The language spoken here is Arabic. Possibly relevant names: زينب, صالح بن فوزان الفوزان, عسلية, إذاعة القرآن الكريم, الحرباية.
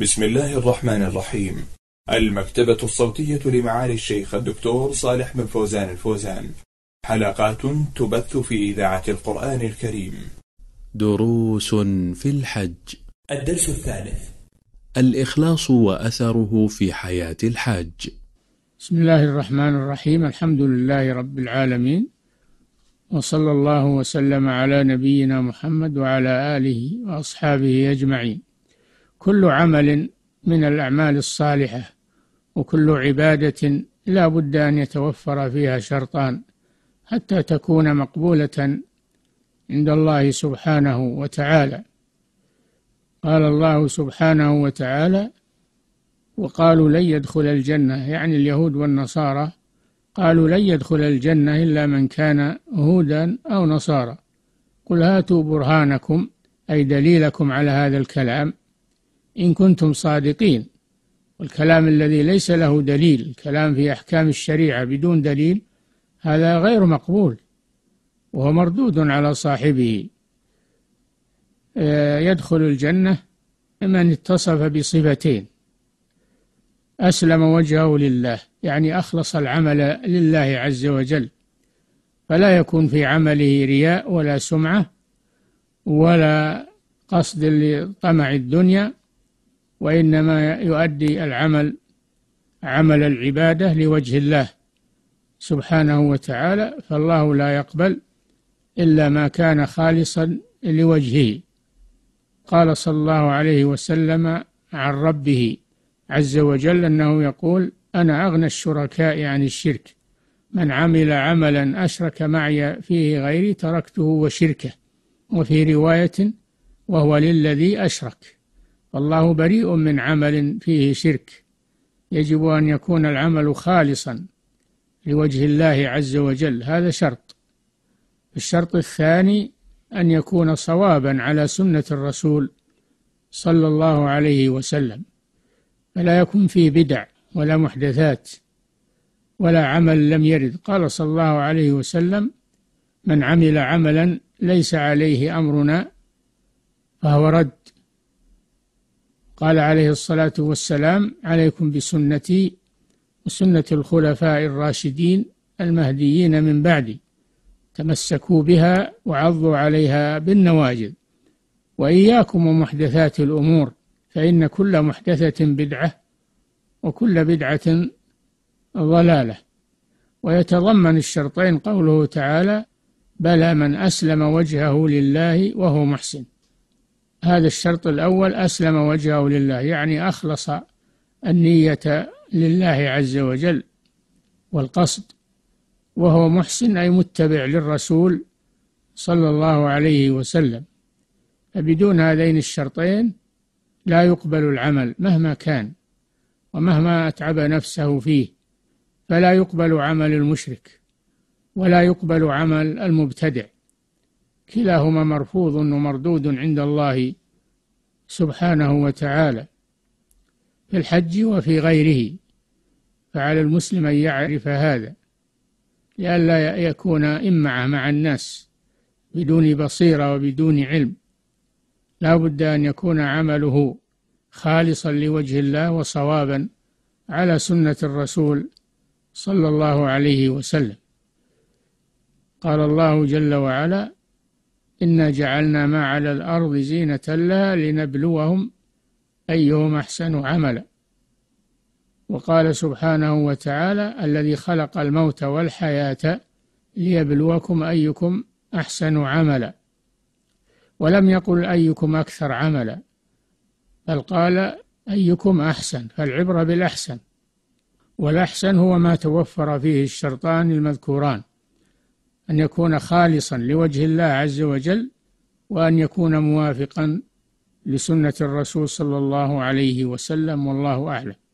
بسم الله الرحمن الرحيم. المكتبة الصوتية لمعالي الشيخ الدكتور صالح بن فوزان الفوزان، حلقات تبث في إذاعة القرآن الكريم. دروس في الحج. الدرس الثالث: الإخلاص وأثره في حياة الحاج. بسم الله الرحمن الرحيم. الحمد لله رب العالمين، وصلى الله وسلم على نبينا محمد وعلى آله وأصحابه أجمعين. كل عمل من الأعمال الصالحة وكل عبادة لا بد أن يتوفر فيها شرطان حتى تكون مقبولة عند الله سبحانه وتعالى. قال الله سبحانه وتعالى: وقالوا لن يدخل الجنة، يعني اليهود والنصارى قالوا لن يدخل الجنة إلا من كان هودا أو نصارى، قل هاتوا برهانكم، أي دليلكم على هذا الكلام إن كنتم صادقين. والكلام الذي ليس له دليل، الكلام في أحكام الشريعة بدون دليل، هذا غير مقبول وهو مردود على صاحبه. يدخل الجنة من اتصف بصفتين: أسلم وجهه لله، يعني أخلص العمل لله عز وجل، فلا يكون في عمله رياء ولا سمعة ولا قصد لطمع الدنيا، وإنما يؤدي العمل عمل العبادة لوجه الله سبحانه وتعالى، فالله لا يقبل إلا ما كان خالصا لوجهه. قال صلى الله عليه وسلم عن ربه عز وجل أنه يقول: أنا أغنى الشركاء عن الشرك، من عمل عملا أشرك معي فيه غيري تركته وشركه، وفي رواية: وهو للذي أشرك. والله بريء من عمل فيه شرك، يجب أن يكون العمل خالصا لوجه الله عز وجل، هذا شرط. الشرط الثاني أن يكون صوابا على سنة الرسول صلى الله عليه وسلم، فلا يكون فيه بدع ولا محدثات ولا عمل لم يرد. قال صلى الله عليه وسلم: من عمل عملا ليس عليه أمرنا فهو رد. قال عليه الصلاة والسلام: عليكم بسنتي وسنة الخلفاء الراشدين المهديين من بعدي، تمسكوا بها وعضوا عليها بالنواجذ، وإياكم ومحدثات الأمور، فإن كل محدثة بدعة وكل بدعة ضلالة. ويتضمن الشرطين قوله تعالى: بلى من أسلم وجهه لله وهو محسن. هذا الشرط الأول: أسلم وجهه لله، يعني أخلص النية لله عز وجل والقصد، وهو محسن أي متبع للرسول صلى الله عليه وسلم. فبدون هذين الشرطين لا يقبل العمل مهما كان ومهما أتعب نفسه فيه، فلا يقبل عمل المشرك ولا يقبل عمل المبتدع، كلاهما مرفوض ومردود عند الله سبحانه وتعالى في الحج وفي غيره. فعلى المسلم أن يعرف هذا لئلا يكون إمعة مع الناس بدون بصيرة وبدون علم. لا بد أن يكون عمله خالصا لوجه الله وصوابا على سنة الرسول صلى الله عليه وسلم. قال الله جل وعلا: إنا جعلنا ما على الأرض زينة لها لنبلوهم أيهم أحسن عملا. وقال سبحانه وتعالى: الذي خلق الموت والحياة ليبلوكم أيكم أحسن عملا. ولم يقل أيكم أكثر عملا، بل قال أيكم أحسن، فالعبرة بالأحسن، والأحسن هو ما توفر فيه الشرطان المذكوران: أن يكون خالصا لوجه الله عز وجل، وأن يكون موافقا لسنة الرسول صلى الله عليه وسلم. والله أعلم.